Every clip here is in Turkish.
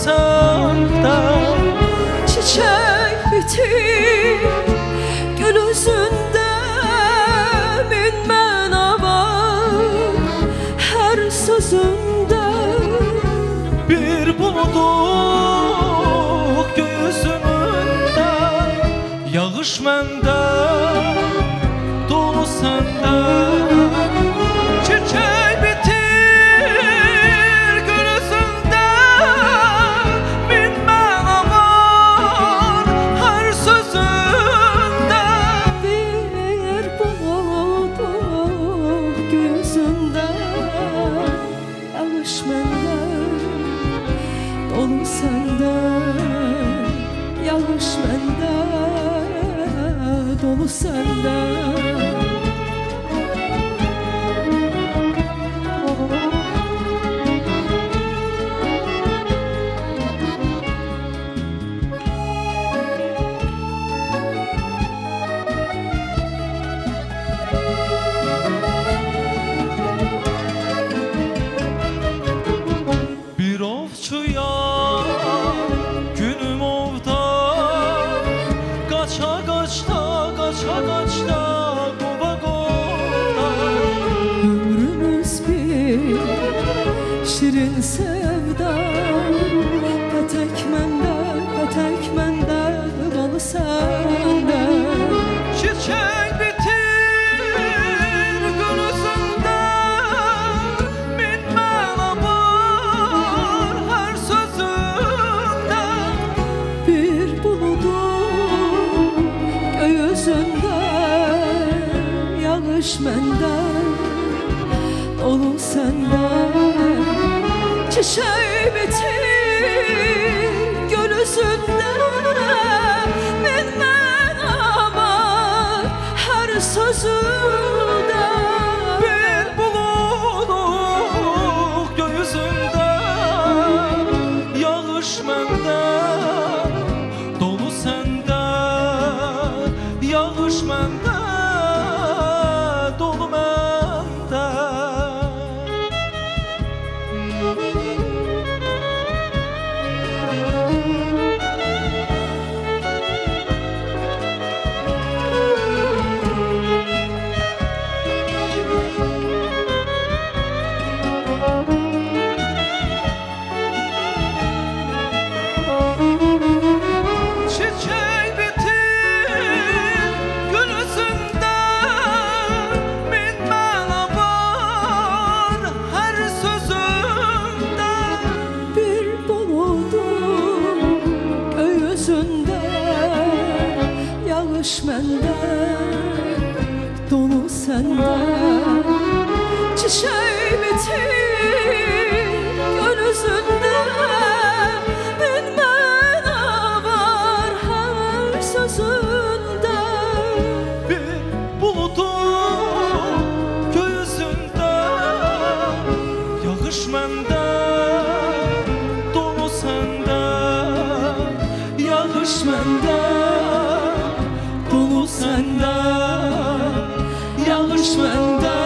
olsam da çiçek bitir gül üzünde minmen avar. Her sözünde bir bulut gözümünde, yağış mende dolu sende. Dolu sende, yağış mende, dolu sende. Şirin sevda, katak mende, dolu sende. Çiçek bitir gül üzünde, minmen avar her sözünde. Bir buludum göğsünde, yağış mende, dolu sende. Çiçeği bitir gül üzünde, minmen avar her sözünde. Bir buluduk göğsünde, yağış mende, dolu sende. Yağış mende, dolu mende. Yağış mende, dolu sende. Çiçeği bitir gül üzünde, minmen avar her sözünde. Bir buludum göğsünde, yağış mende, dolu sende. Yağış mende, sende, yağış mende,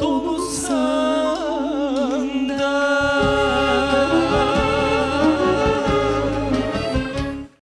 dolu sende.